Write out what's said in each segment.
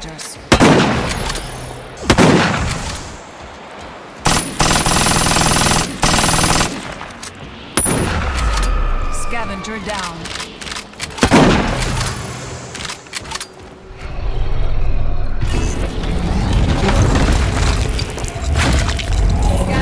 scavengers. Scavenger down. Scavenger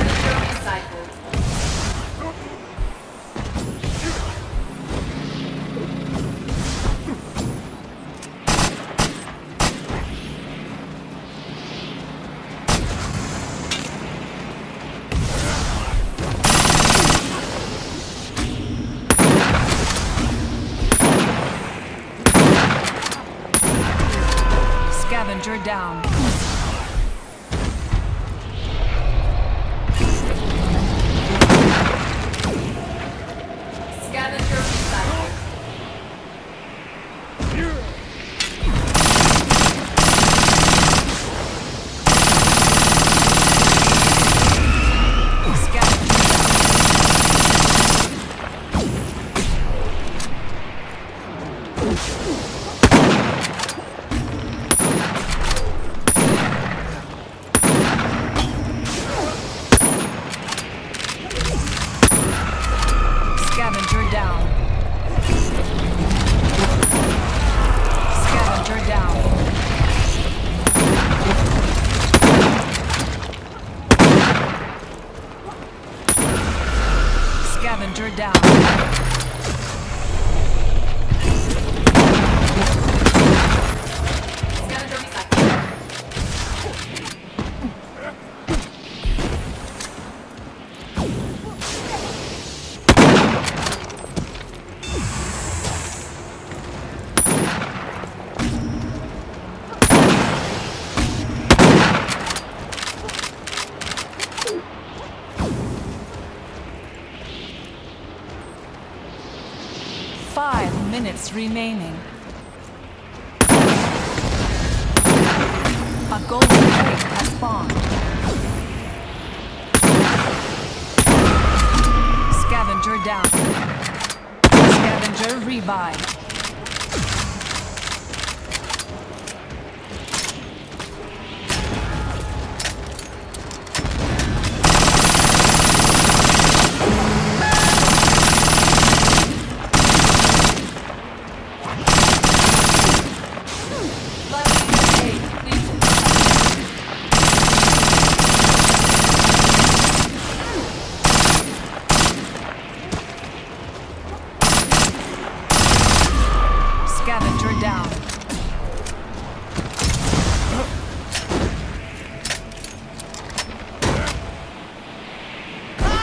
down. Scavenger down. Minutes remaining. A golden egg has spawned. Scavenger down. Scavenger revived.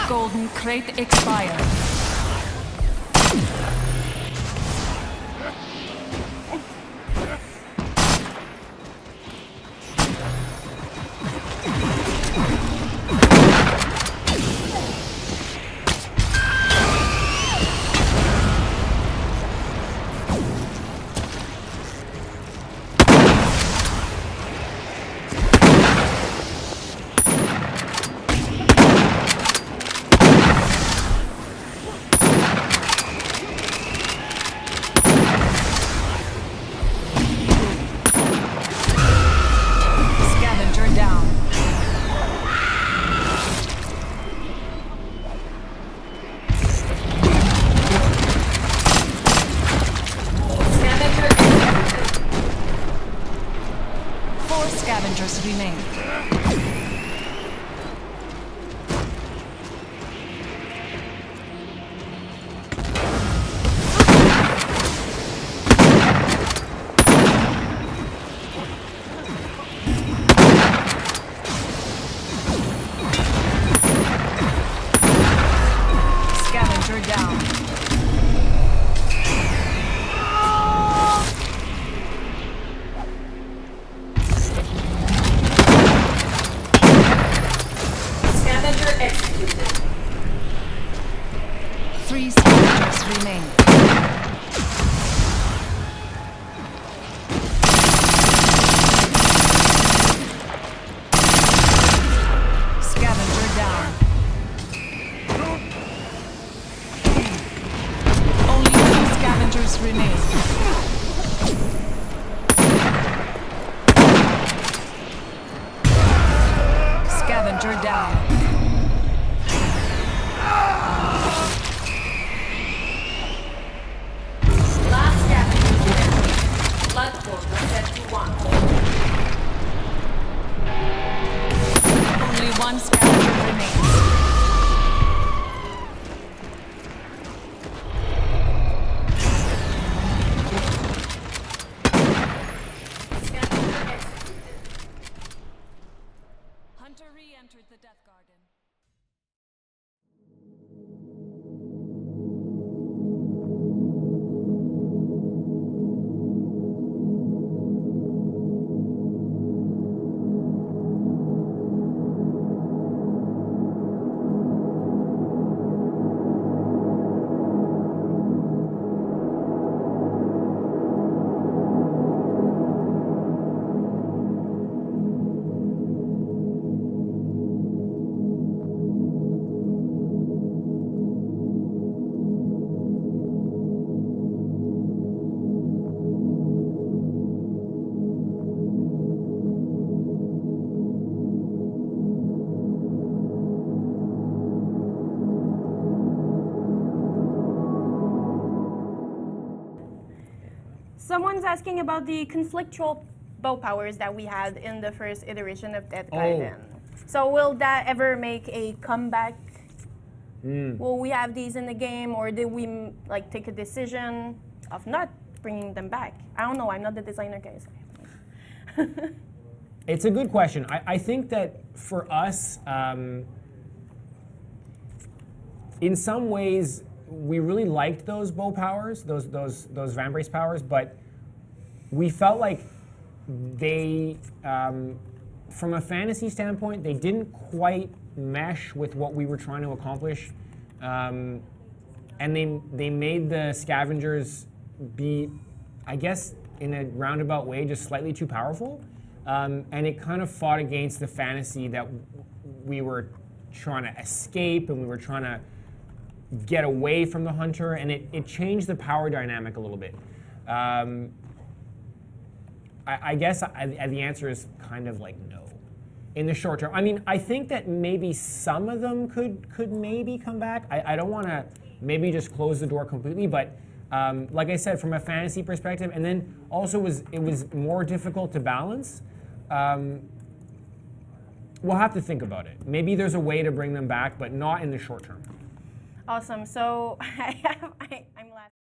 Golden crate expired. Scavengers remain. Scavenger down. Remain. Someone's asking about the conflictual bow powers that we had in the first iteration of Death Gaiden. So will that ever make a comeback? Will we have these in the game, or did we like take a decision of not bringing them back? I don't know. I'm not the designer, guys. It's a good question. I think that for us, in some ways, we really liked those bow powers, those Vambrace powers, but we felt like they, from a fantasy standpoint, they didn't quite mesh with what we were trying to accomplish, and they made the Scavengers be, I guess, in a roundabout way, just slightly too powerful, and it kind of fought against the fantasy that we were trying to escape, and we were trying to get away from the Hunter, and it changed the power dynamic a little bit. I guess the answer is kind of like no, in the short term. I mean, I think that maybe some of them could maybe come back. I don't want to maybe just close the door completely, but like I said, from a fantasy perspective, and then also it was more difficult to balance. We'll have to think about it. Maybe there's a way to bring them back, but not in the short term. Awesome. So I'm laughing.